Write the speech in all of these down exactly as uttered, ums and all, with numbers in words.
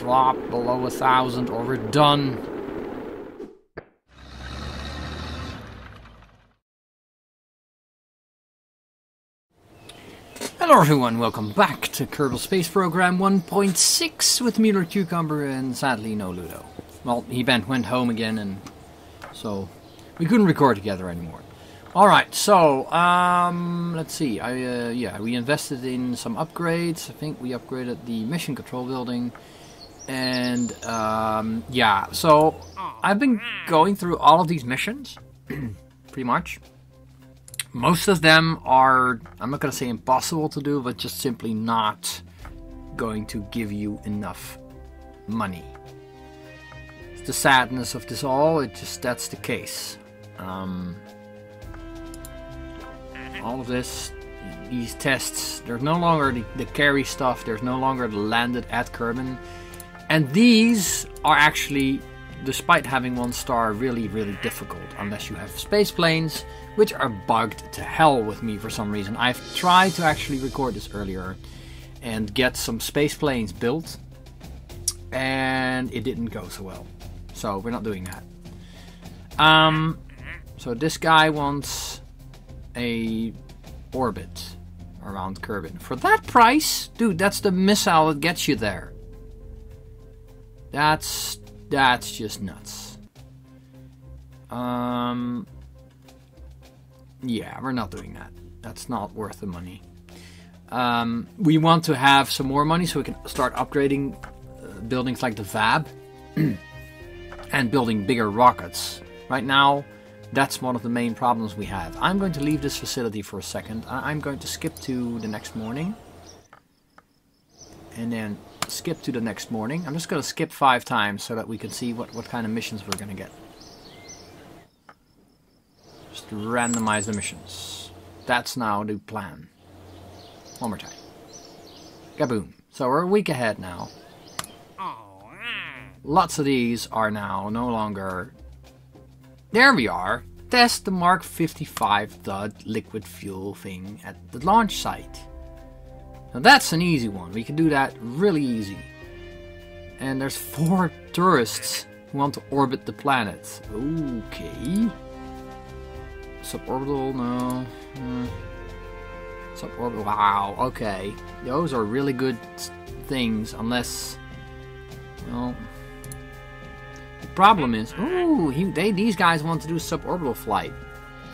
drop below a thousand or we're done. Hello everyone, welcome back to Kerbal Space Program one point six with Mueller Cucumber and sadly no Ludo. Well, he bent, went home again and so we couldn't record together anymore. Alright, so, um, let's see, I, uh, yeah, we invested in some upgrades. I think we upgraded the mission control building, and, um, yeah, so, I've been going through all of these missions, pretty much. Most of them are, I'm not gonna say impossible to do, but just simply not going to give you enough money. It's the sadness of this all, it just, that's the case. Um... All of this, these tests, there's no longer the, the carry stuff, there's no longer the landed at Kerbin. And these are actually, despite having one star, really, really difficult. Unless you have space planes, which are bugged to hell with me for some reason. I've tried to actually record this earlier and get some space planes built. And it didn't go so well. So we're not doing that. Um, so this guy wants a orbit around Kerbin. For that price, dude, that's the missile that gets you there. That's that's just nuts. Um Yeah, we're not doing that. That's not worth the money. Um we want to have some more money so we can start upgrading uh, buildings like the V A B and building bigger rockets. Right now, that's one of the main problems we have. I'm going to leave this facility for a second. I'm going to skip to the next morning. And then skip to the next morning. I'm just going to skip five times so that we can see what, what kind of missions we're going to get. Just randomize the missions. That's now the plan. One more time. Kaboom. So we're a week ahead now. Lots of these are now no longer... There we are. Test the Mark fifty-five the liquid fuel thing at the launch site. Now that's an easy one. We can do that really easy. And there's four tourists who want to orbit the planet. Okay. Suborbital, no. Mm. Suborbital, wow, okay. Those are really good things unless, you know... The problem is, ooh, he, they, these guys want to do suborbital flight.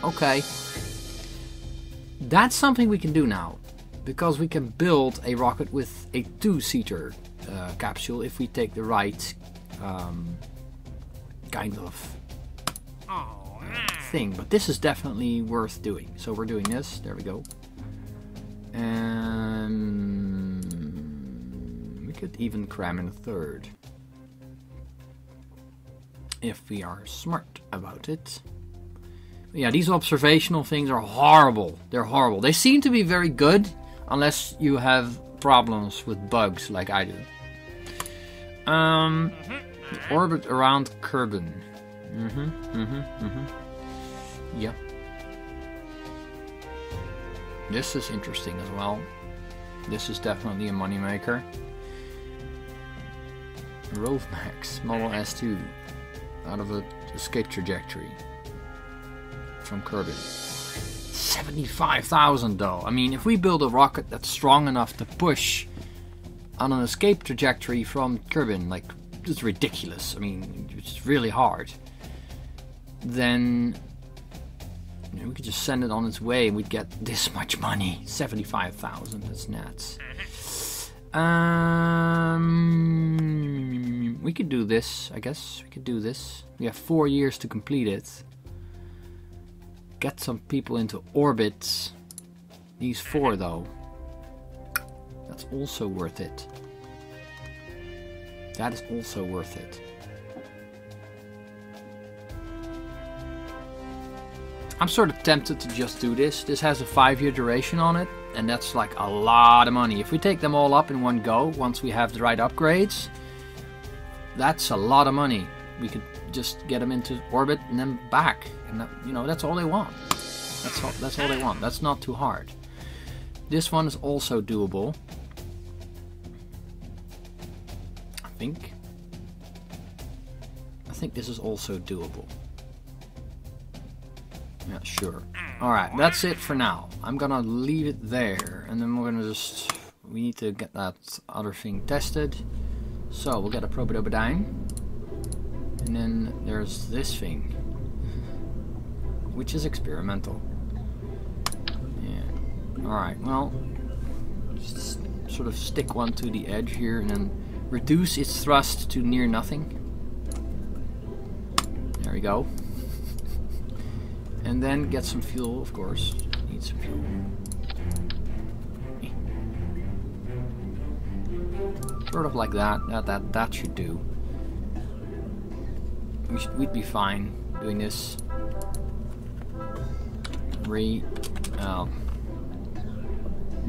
Okay. That's something we can do now. Because we can build a rocket with a two-seater uh, capsule if we take the right um, kind of uh, thing. But this is definitely worth doing. So we're doing this. There we go. And we could even cram in a third. If we are smart about it. Yeah, these observational things are horrible. They're horrible. They seem to be very good, unless you have problems with bugs like I do. Um, the orbit around Kerbin. Mm-hmm, mm-hmm, mm-hmm. Yep. This is interesting as well. This is definitely a moneymaker. Rovemax, Model S two. Out of an escape trajectory from Kerbin. seventy-five thousand though. I mean, if we build a rocket that's strong enough to push on an escape trajectory from Kerbin, like, it's ridiculous. I mean, it's really hard. Then you know, we could just send it on its way and we'd get this much money. seventy-five thousand, that's nuts. Um... We could do this, I guess. We could do this. We have four years to complete it. Get some people into orbit. These four, though. That's also worth it. That is also worth it. I'm sort of tempted to just do this. This has a five-year duration on it, and that's like a lot of money. If we take them all up in one go, once we have the right upgrades... That's a lot of money. We could just get them into orbit and then back, and that, you know, that's all they want. That's all, that's all they want. That's not too hard. This one is also doable. I think. I think this is also doable. Not sure. Alright, that's it for now. I'm gonna leave it there, and then we're gonna just... We need to get that other thing tested. So, we'll get a Probodobadine. And then there's this thing. Which is experimental. Yeah. Alright, well... Just sort of stick one to the edge here, and then reduce its thrust to near nothing. There we go. And then get some fuel, of course. Need some fuel. Sort of like that. That that that should do. We should, we'd be fine doing this. Re, uh,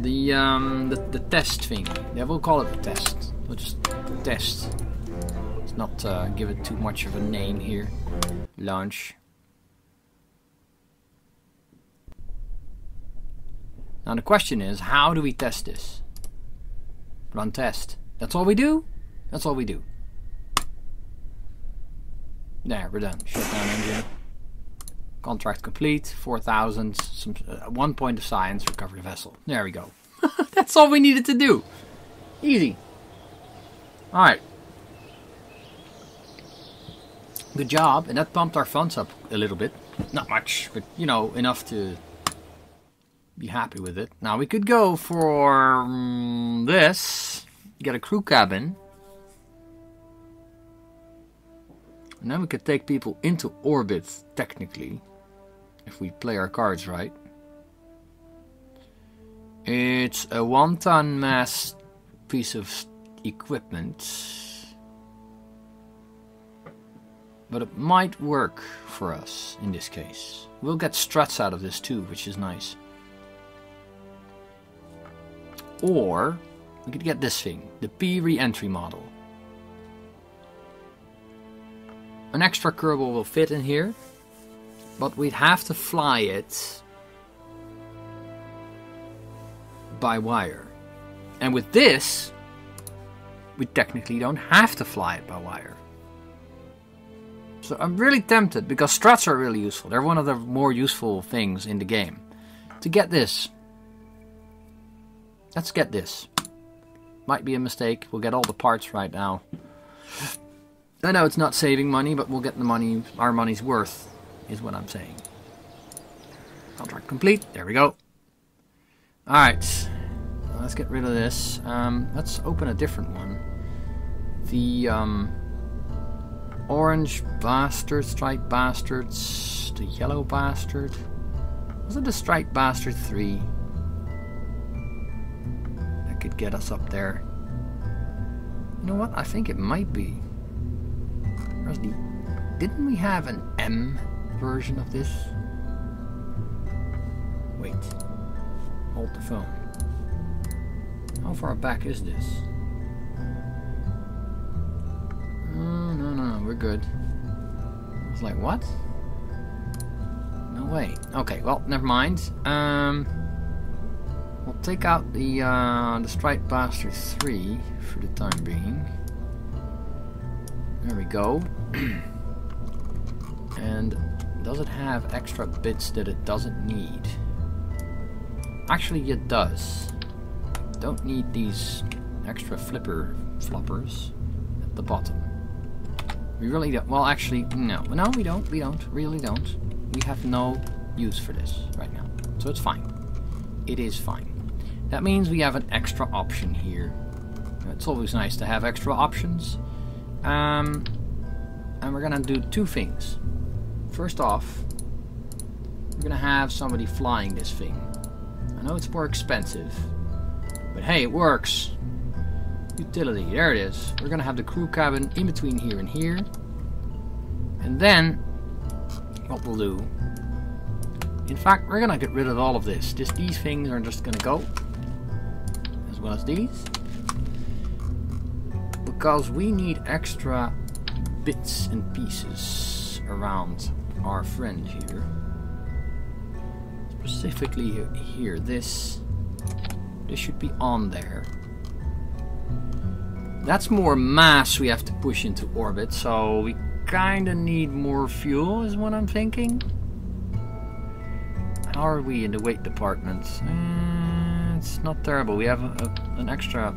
the um the the test thing. Yeah, we'll call it the test. We'll just test. Let's not uh, give it too much of a name here. Launch. Now the question is, how do we test this? Run test. That's all we do? That's all we do. There, we're done. Shut down engine. Contract complete. four thousand. Some, uh, one point of science. Recover the vessel. There we go. That's all we needed to do. Easy. Alright. Good job. And that pumped our funds up a little bit. Not much, but, you know, enough to be happy with it. Now, we could go for um, this... Get a crew cabin. And then we could take people into orbit, technically. If we play our cards right. It's a one-ton mass piece of equipment. But it might work for us in this case. We'll get struts out of this too, which is nice. Or... we could get this thing, the P re-entry model. An extra Kerbal will fit in here, but we'd have to fly it by wire. And with this, we technically don't have to fly it by wire. So I'm really tempted, because struts are really useful. They're one of the more useful things in the game. To get this. Let's get this. Might be a mistake. We'll get all the parts right now. I know it's not saving money, but we'll get the money our money's worth, is what I'm saying. Contract complete. There we go. Alright. Let's get rid of this. Um, let's open a different one. The um, orange bastard, striped bastards, the yellow bastard. Was it the striped bastard three? Could get us up there. You know what? I think it might be. Where's the... Didn't we have an M version of this? Wait. Hold the phone. How far back is this? Oh, no, no, no. We're good. I was like, what? No way. Okay, well, never mind. Um... We'll take out the uh, the Striped Bastard three for the time being. There we go. And does it have extra bits that it doesn't need? Actually, it does. Don't need these extra flipper floppers at the bottom. We really don't. Well, actually, no, no, we don't. We don't. Really don't. We have no use for this right now, so it's fine. It is fine. That means we have an extra option here. It's always nice to have extra options. Um, and we're gonna do two things. First off, we're gonna have somebody flying this thing. I know it's more expensive, but hey, it works. Utility, there it is. We're gonna have the crew cabin in between here and here. And then, what we'll do... In fact, we're gonna get rid of all of this. Just these things are just gonna go, as well as these, because we need extra bits and pieces around our friend here. Specifically here, this this should be on there. That's more mass we have to push into orbit, so we kinda need more fuel is what I'm thinking. How are we in the weight department? Uh, it's not terrible. We have a, a, an extra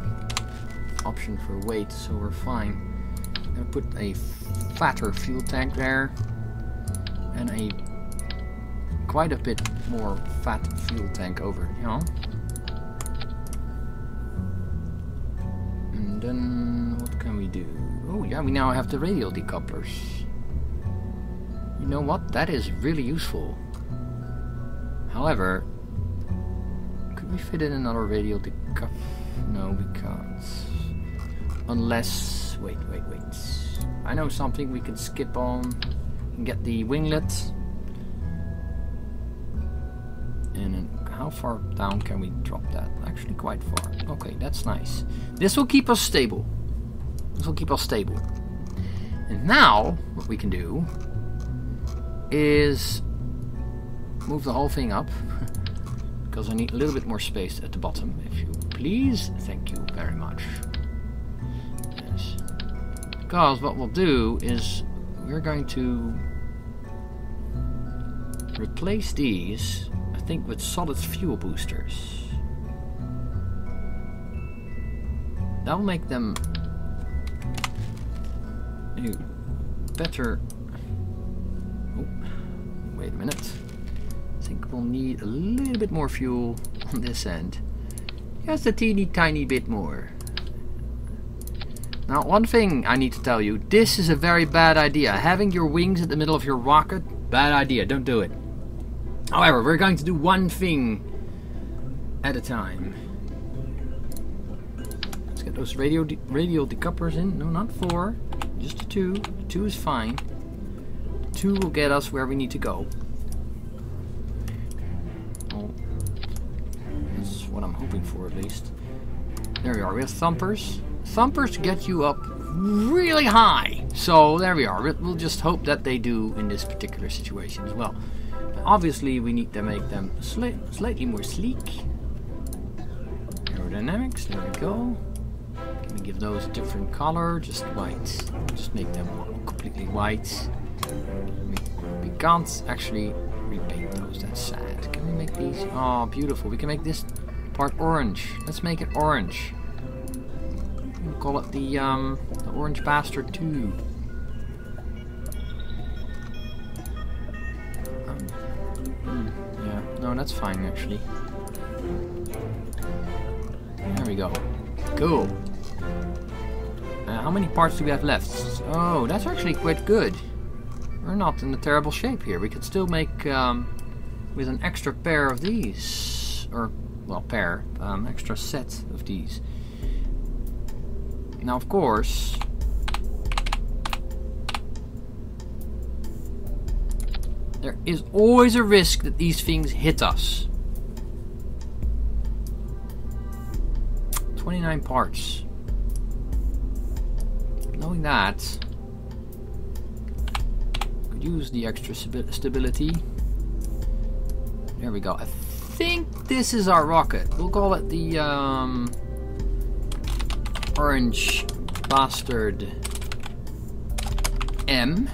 option for weight, so we're fine. I'm gonna put a fatter fuel tank there and a quite a bit more fat fuel tank over, you know. And then what can we do? Oh yeah, we now have the radial decouplers. You know what? That is really useful. However, could we fit in another radial decoupler? No, we can't. Unless, wait, wait, wait. I know something we can skip on and get the winglet. And then how far down can we drop that? Actually quite far. Okay, that's nice. This will keep us stable. This will keep us stable. And now, what we can do is move the whole thing up. Because I need a little bit more space at the bottom, if you please. Thank you very much. Because what we'll do is we're going to replace these, I think, with solid fuel boosters. That will make them better. Oh, wait a minute. I think we'll need a little bit more fuel on this end. Just a teeny tiny bit more. Now, one thing I need to tell you, this is a very bad idea. Having your wings at the middle of your rocket, bad idea, don't do it. However, we're going to do one thing at a time. Let's get those radio de radial decouplers in. No, not four, just two. Two is fine. Two will get us where we need to go. Well, that's what I'm hoping for, at least. There we are, we have thumpers. Thumpers get you up really high, so there we are. We'll just hope that they do in this particular situation as well. Now, obviously, we need to make them sli slightly more sleek. Aerodynamics, there we go. Can we give those a different color? Just white. Just make them completely white. We, we can't actually repaint those, that's sad. Can we make these? Oh, beautiful. We can make this part orange. Let's make it orange. Call it the, um, the Orange Bastard two. Um, mm, yeah, no, that's fine actually. There we go. Cool. Uh, how many parts do we have left? Oh, that's actually quite good. We're not in a terrible shape here. We could still make, um, with an extra pair of these. Or, well, pair. Um, extra set of these. Now, of course, there is always a risk that these things hit us. twenty-nine parts. Knowing that, I could use the extra stability. There we go. I think this is our rocket. We'll call it the... Um, Orange Bastard M,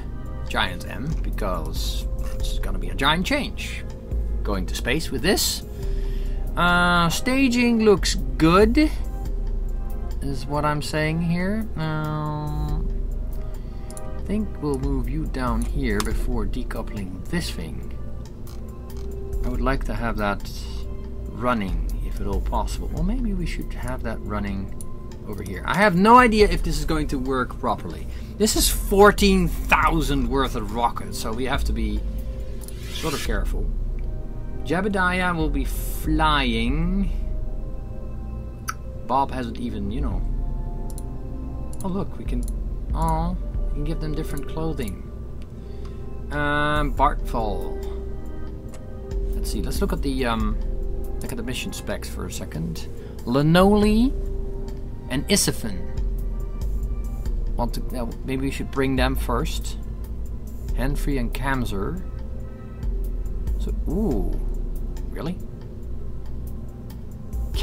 giant M, because it's gonna be a giant change going to space with this. Uh, staging looks good, is what I'm saying here. Um, I think we'll move you down here before decoupling this thing. I would like to have that running, if at all possible. Well, maybe we should have that running over here. I have no idea if this is going to work properly. This is fourteen thousand worth of rockets, so we have to be sort of careful. Jebediah will be flying. Bob hasn't even, you know. Oh look, we can. Oh, we can give them different clothing. Um, Bartfall. Let's see. Let's look at the um, look at the mission specs for a second. Linoli and Isophen. Want to, uh, maybe we should bring them first. Henfrey and Kamser. So, ooh, really?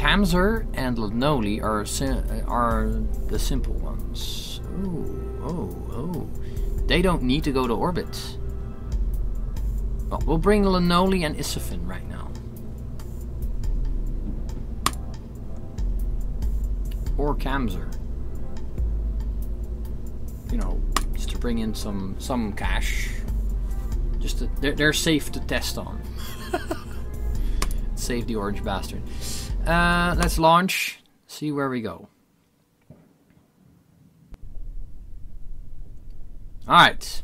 Kamser and Linoli are sim are the simple ones. Oh, oh, oh. They don't need to go to orbit. Well, we'll bring Linoli and Isophen right now. Or Kamser. You know, just to bring in some some cash. Just to, they're, they're safe to test on. Save the orange bastard. Uh, let's launch. See where we go. Alright.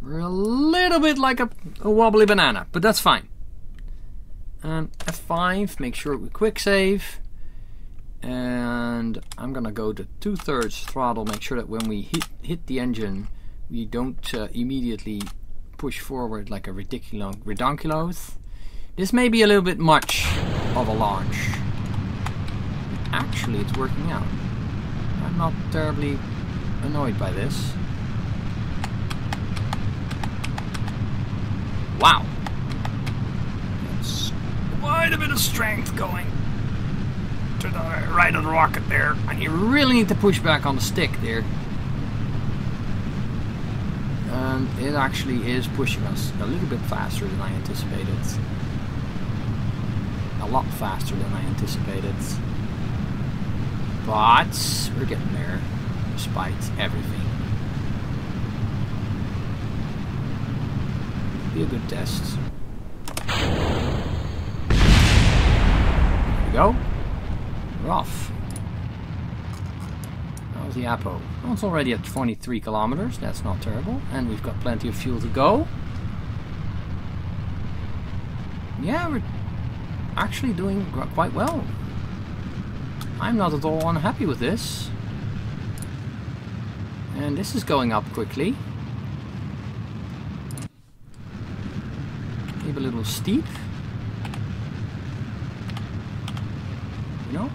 We're a little bit like a, a wobbly banana, but that's fine. Um, F five, make sure we quick save. And I'm gonna go to two-thirds throttle, make sure that when we hit, hit the engine, we don't uh, immediately push forward like a ridiculous redonkulous. This may be a little bit much of a launch. Actually, it's working out. I'm not terribly annoyed by this. Wow! That's quite a bit of strength going to the right of the rocket there. And you really need to push back on the stick there. And it actually is pushing us a little bit faster than I anticipated. A lot faster than I anticipated. But we're getting there despite everything. Be a good test. There we go. We're off. How's the A P O? Well, it's already at twenty-three kilometers. That's not terrible. And we've got plenty of fuel to go. Yeah, we're actually doing quite well. I'm not at all unhappy with this. And this is going up quickly. Maybe a little steep. You know?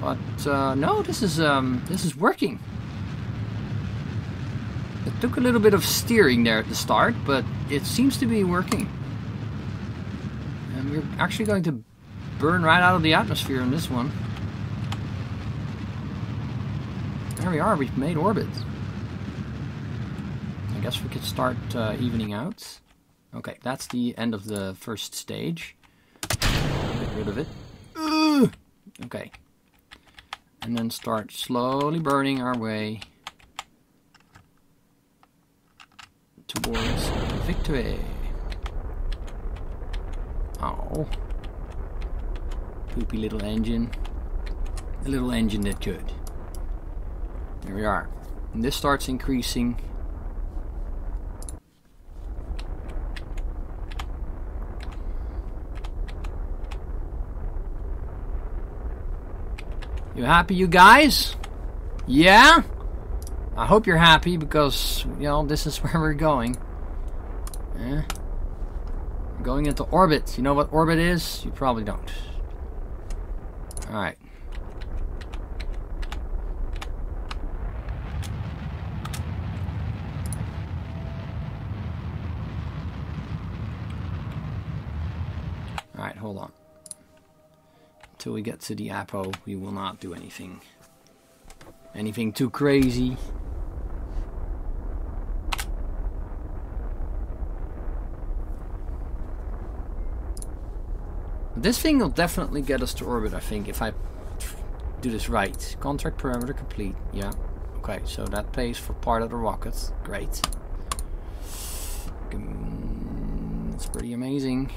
But uh, no, this is um, this is working. It took a little bit of steering there at the start, but it seems to be working. We're actually going to burn right out of the atmosphere in this one. There we are, we've made orbit. I guess we could start uh, evening out. Okay, that's the end of the first stage. Get rid of it. Ugh! Okay. And then start slowly burning our way towards victory. Oh, poopy little engine. The little engine that could. There we are. And this starts increasing. You happy, you guys? Yeah? I hope you're happy because, you know, this is where we're going. Yeah. Going into orbit. You know what orbit is? You probably don't. Alright. Alright, hold on. Until we get to the A P O, we will not do anything. Anything too crazy. This thing will definitely get us to orbit, I think, if I do this right. Contract parameter complete. Yeah. Okay, so that pays for part of the rocket. Great. It's pretty amazing.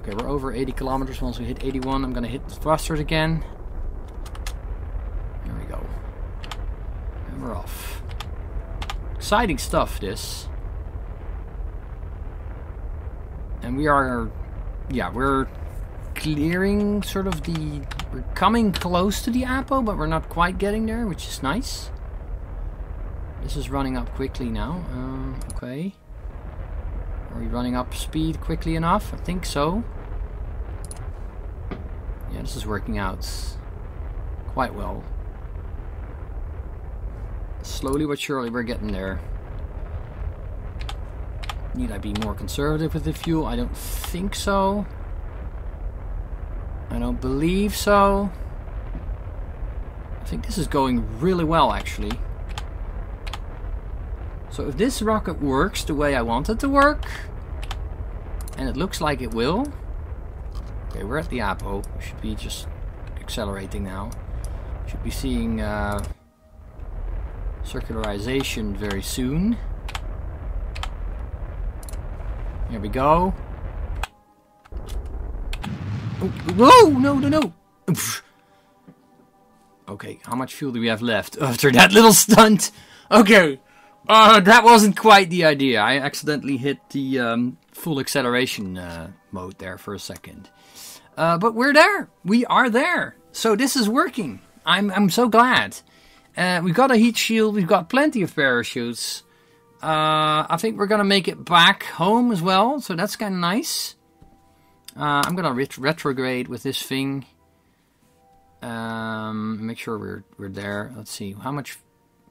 Okay, we're over eighty kilometers. Once we hit eighty-one, I'm going to hit the thrusters again. There we go. And we're off. Exciting stuff, this. And we are... yeah, we're clearing sort of the... we're coming close to the A P O, but we're not quite getting there, which is nice. This is running up quickly now. Um, okay. Are we running up speed quickly enough? I think so. Yeah, this is working out quite well. Slowly but surely we're getting there. Need I be more conservative with the fuel? I don't think so. I don't believe so. I think this is going really well, actually. So if this rocket works the way I want it to work, and it looks like it will. Okay, we're at the A P O. We should be just accelerating now. Should be seeing uh, circularization very soon. Here we go. Oh, whoa! No, no, no! Oof. Okay, how much fuel do we have left after that little stunt? Okay, uh, that wasn't quite the idea. I accidentally hit the um, full acceleration uh, mode there for a second. Uh, but we're there! We are there! So this is working! I'm, I'm so glad. Uh, we've got a heat shield, we've got plenty of parachutes. Uh, I think we're going to make it back home as well, so that's kind of nice. Uh, I'm going to ret retrograde with this thing. Um, make sure we're, we're there. Let's see, how much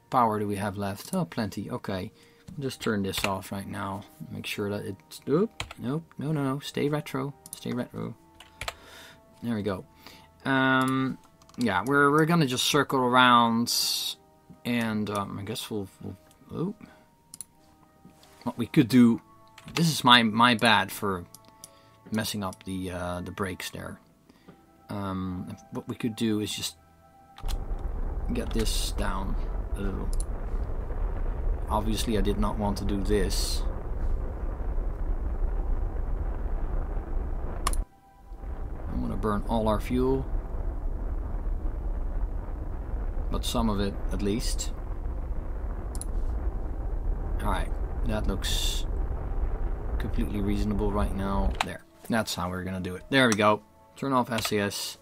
power do we have left? Oh, plenty, okay. I'll just turn this off right now. Make sure that it's... Nope, nope, no, no, no, stay retro, stay retro. There we go. Um... Yeah, we're we're gonna just circle around, and um, I guess we'll. we'll oh. What we could do. This is my my bad for messing up the uh, the brakes there. Um, what we could do is just get this down a little. Obviously, I did not want to do this. I'm gonna burn all our fuel. But some of it, at least. Alright, that looks completely reasonable right now. There, that's how we're gonna do it. There we go. Turn off S C S.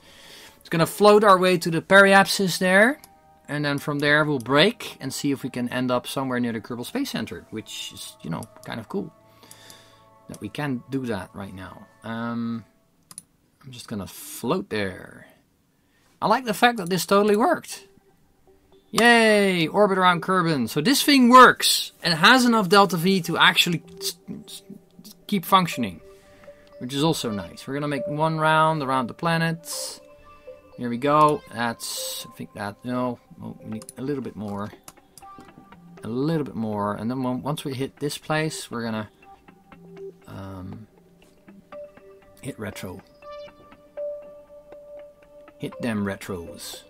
It's gonna float our way to the periapsis there. And then from there we'll break and see if we can end up somewhere near the Kerbal Space Center. Which is, you know, kind of cool. That we can do that right now. Um, I'm just gonna float there. I like the fact that this totally worked. Yay! Orbit around Kerbin. So this thing works and has enough delta V to actually keep functioning, which is also nice. We're gonna make one round around the planet. Here we go. That's I think that no, oh, we need a little bit more, a little bit more, and then once we hit this place, we're gonna um, hit retro. Hit them retros.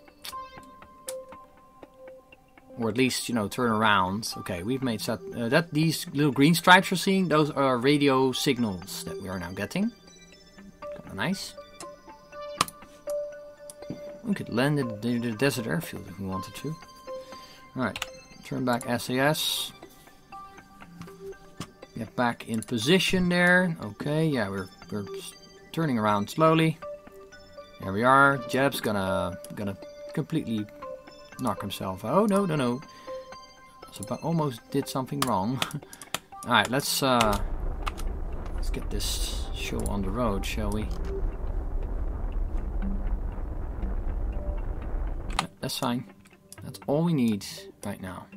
Or at least, you know, turn around. Okay, we've made that, uh, that... These little green stripes you're seeing, those are radio signals that we are now getting. Kind of nice. We could land in the, the desert airfield if we wanted to. Alright, turn back S A S. Get back in position there. Okay, yeah, we're, we're turning around slowly. There we are. Jeb's gonna, gonna completely... knock himself. Oh, no, no, no. So I almost did something wrong. Alright, let's uh, let's get this show on the road, shall we? That's fine. That's all we need right now.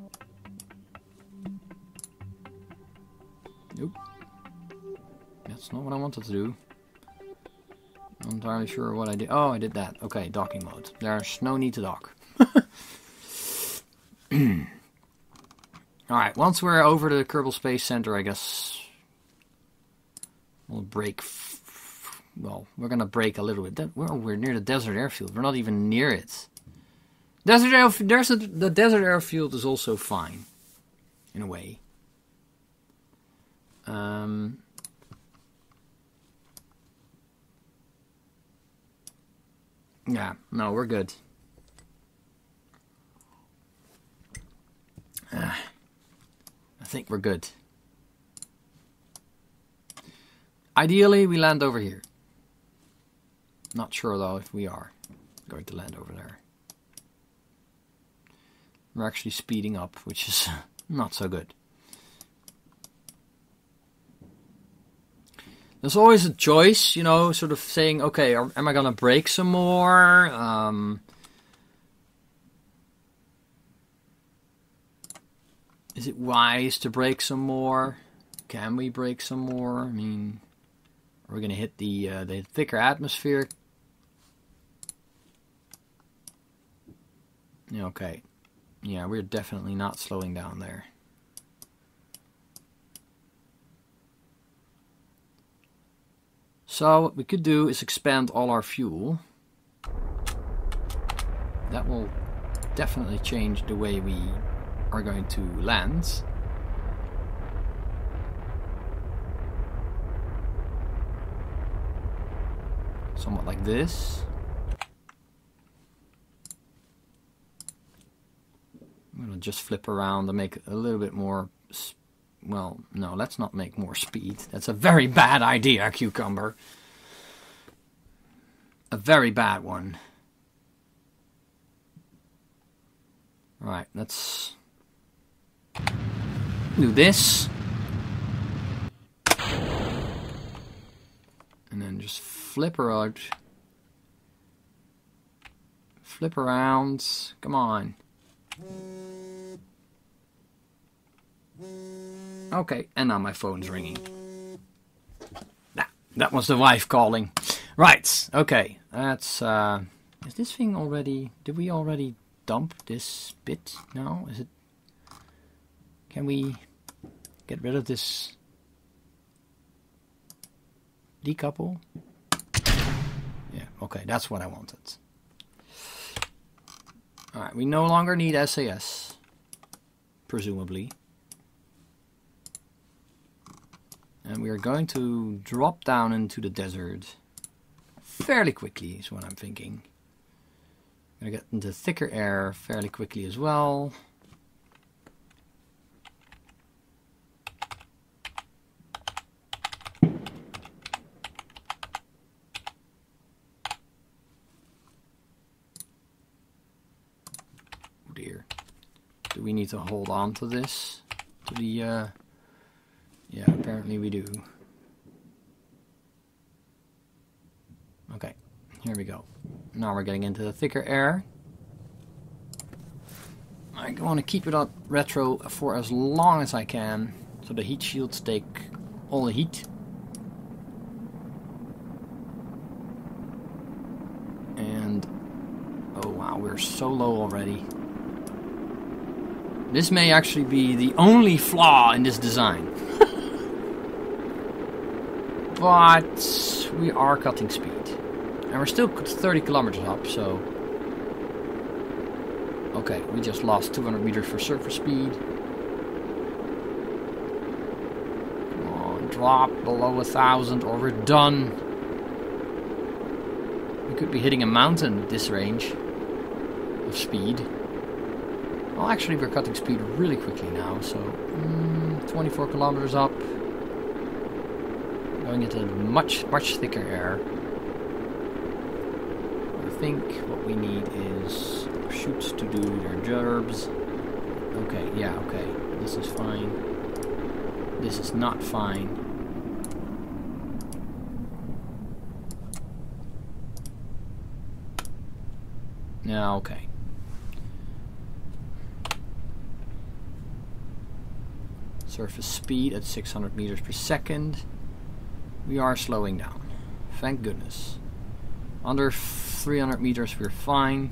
Nope. That's not what I wanted to do. I'm not entirely sure what I did. Oh, I did that. Okay, docking mode. There's no need to dock. Alright, once we're over to the Kerbal Space Center, I guess we'll break. F well, we're gonna break a little bit. That, well, we're near the desert airfield. We're not even near it. Desert airfield. There's a, the desert airfield is also fine, in a way. Um. Yeah. No, we're good. Uh, I think we're good. Ideally, we land over here. Not sure, though, if we are going to land over there. We're actually speeding up, which is not so good. There's always a choice, you know, sort of saying, okay, am I going to break some more? Um... Is it wise to break some more? Can we break some more? I mean, are we going to hit the uh, the thicker atmosphere Okay. Yeah, we're definitely not slowing down there. So what we could do is expand all our fuel. That will definitely change the way we are going to land. Somewhat like this. I'm gonna just flip around and make it a little bit more, well, no, let's not make more speed. That's a very bad idea, Cucumber. A very bad one. Right, let's do this. And then just flip around. Flip around. Come on. Okay, and now my phone's ringing. That, that was the wife calling. Right, okay. That's, uh... Is this thing already... Did we already dump this bit? No? Is it... Can we get rid of this... Decouple? Yeah, okay, that's what I wanted. Alright, we no longer need S A S. Presumably. And we are going to drop down into the desert fairly quickly, is what I'm thinking. I'm going to get into thicker air fairly quickly as well. Oh dear. Do we need to hold on to this? To the... Uh, Yeah, apparently we do. Okay, here we go. Now we're getting into the thicker air. I want to keep it up retro for as long as I can, so the heat shields take all the heat. And, oh wow, we're so low already. This may actually be the only flaw in this design. But we are cutting speed. And we're still thirty kilometers up, so... Okay, we just lost two hundred meters for surface speed. Come on, drop below one thousand or we're done. We could be hitting a mountain at this range of speed. Well, actually, we're cutting speed really quickly now, so... Mm, twenty-four kilometers up. Going into much, much thicker air. I think what we need is chutes to do their jobs. Okay, yeah, okay. This is fine. This is not fine. Now, okay. Surface speed at six hundred meters per second. We are slowing down. Thank goodness. Under three hundred meters we're fine.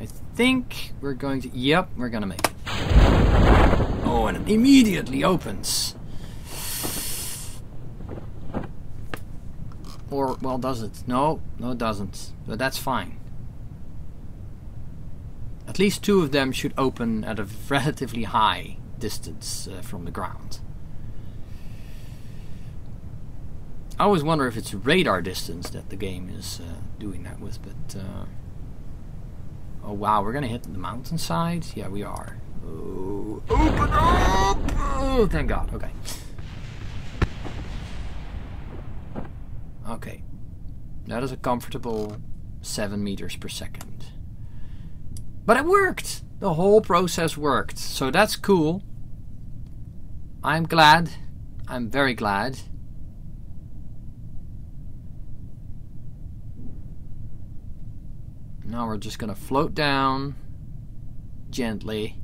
I think we're going to... Yep, we're gonna make it. Oh, and it immediately opens. Or, well, does it? No, no it doesn't. But that's fine. At least two of them should open at a relatively high distance uh, from the ground. I always wonder if it's radar distance that the game is uh, doing that with, but... Uh, oh wow, we're gonna hit the mountainside? Yeah, we are. Oh, open up! Oh, thank God, okay. Okay. That is a comfortable seven meters per second. But it worked! The whole process worked, so that's cool. I'm glad. I'm very glad. Now we're just gonna float down gently.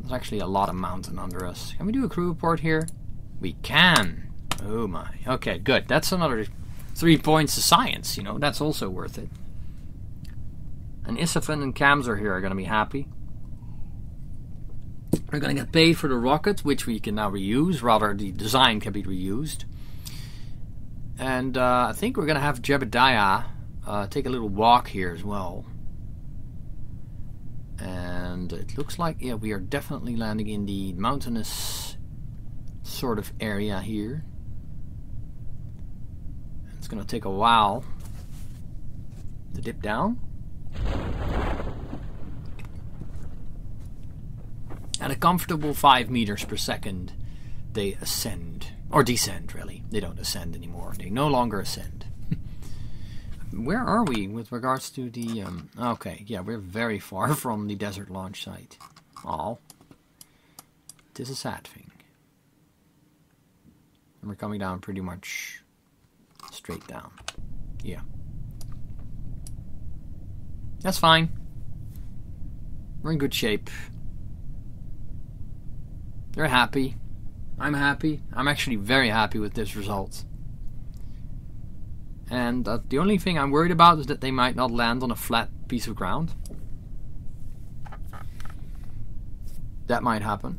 There's actually a lot of mountain under us. Can we do a crew report here? We can. Oh my. Okay, good. That's another three points of science, you know. That's also worth it. And Isophen and Kamser here are going to be happy. We're going to get paid for the rocket, which we can now reuse. Rather, the design can be reused. And uh, I think we're going to have Jebediah uh, take a little walk here as well. And it looks like, yeah, we are definitely landing in the mountainous sort of area here. It's going to take a while to dip down. At a comfortable five meters per second, they ascend. Or descend, really. They don't ascend anymore. They no longer ascend. Where are we with regards to the... Um, okay, yeah, we're very far from the desert launch site. Oh, this is a sad thing. And we're coming down pretty much straight down. Yeah. That's fine. We're in good shape. They're happy. I'm happy. I'm actually very happy with this result. And uh, the only thing I'm worried about is that they might not land on a flat piece of ground. That might happen.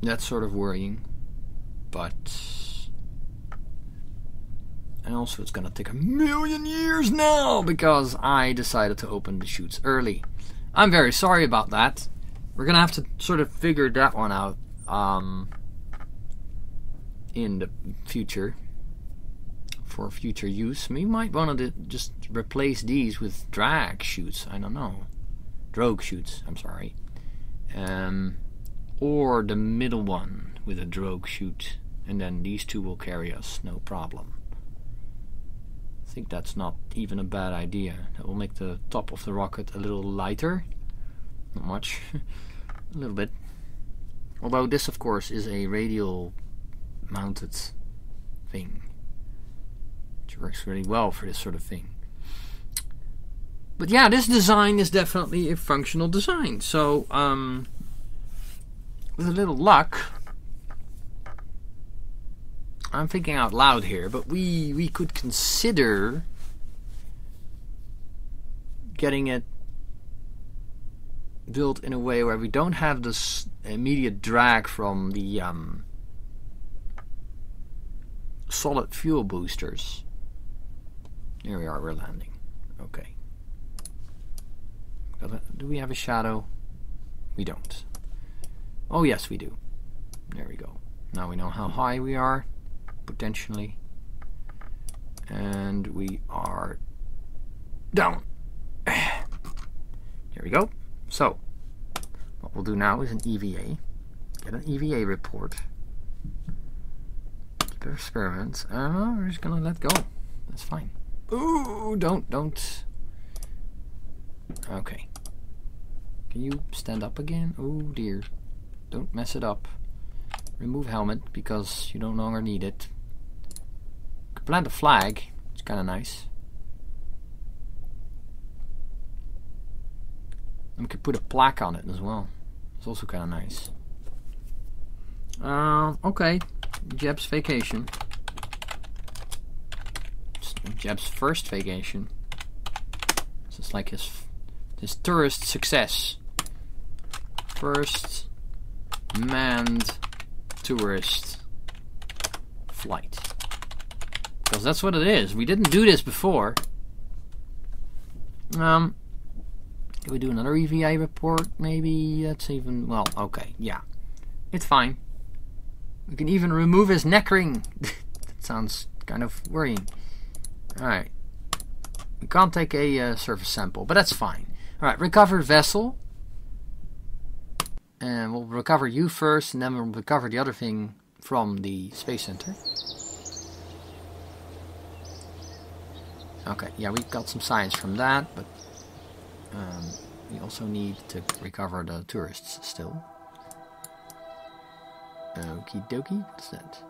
That's sort of worrying, but... And also it's going to take a million years now because I decided to open the chutes early. I'm very sorry about that. We're going to have to sort of figure that one out um, in the future for future use. We might want to just replace these with drag chutes. I don't know. Drogue chutes, I'm sorry. Um, or the middle one with a drogue chute. And then these two will carry us, no problem. I think that's not even a bad idea. That will make the top of the rocket a little lighter. Not much. A little bit. Although this, of course, is a radial mounted thing, which works really well for this sort of thing. But yeah, this design is definitely a functional design. So, um, with a little luck... I'm thinking out loud here, but we, we could consider getting it built in a way where we don't have this immediate drag from the um, solid fuel boosters. Here we are, we're landing. Okay. Do we have a shadow? We don't. Oh yes, we do. There we go. Now we know how high we are. Potentially, and we are down. There we go. So what we'll do now is an E V A, get an E V A report, keep our experiments, and uh, we're just gonna let go. That's fine. Ooh, don't don't okay, can you stand up again? Oh dear, don't mess it up. Remove helmet because you no longer need it. Plant a flag, it's kind of nice. And we could put a plaque on it as well. It's also kind of nice. Uh, okay, Jeb's vacation. It's Jeb's first vacation. This is like his his tourist success. First manned tourist flight. Because that's what it is. We didn't do this before. Um, can we do another E V A report? Maybe that's even... Well, okay, yeah. It's fine. We can even remove his neck ring. That sounds kind of worrying. Alright. We can't take a uh, surface sample, but that's fine. Alright, recover vessel. And we'll recover you first, and then we'll recover the other thing from the space center. Okay, yeah, we got some science from that, but um, we also need to recover the tourists still. Okie dokie, what's that?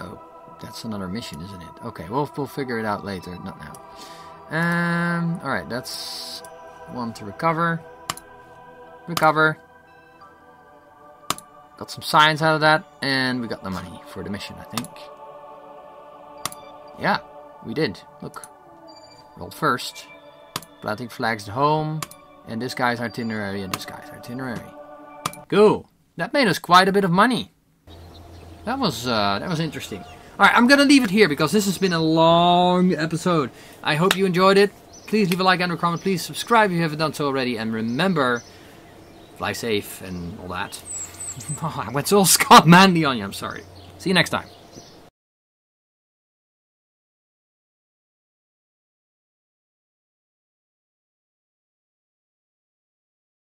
Oh, that's another mission, isn't it? Okay, well, we'll figure it out later, not now. Um, alright, that's one to recover. Recover. Got some science out of that, and we got the money for the mission, I think. Yeah, we did. Look. Rolled first. Planting flags to home. And this guy's itinerary, and this guy's itinerary. Cool. That made us quite a bit of money. That was, uh, that was interesting. Alright, I'm gonna leave it here because this has been a long episode. I hope you enjoyed it. Please leave a like and a comment. Please subscribe if you haven't done so already. And remember, fly safe and all that. Oh, I went all Scott Manley on you. I'm sorry. See you next time.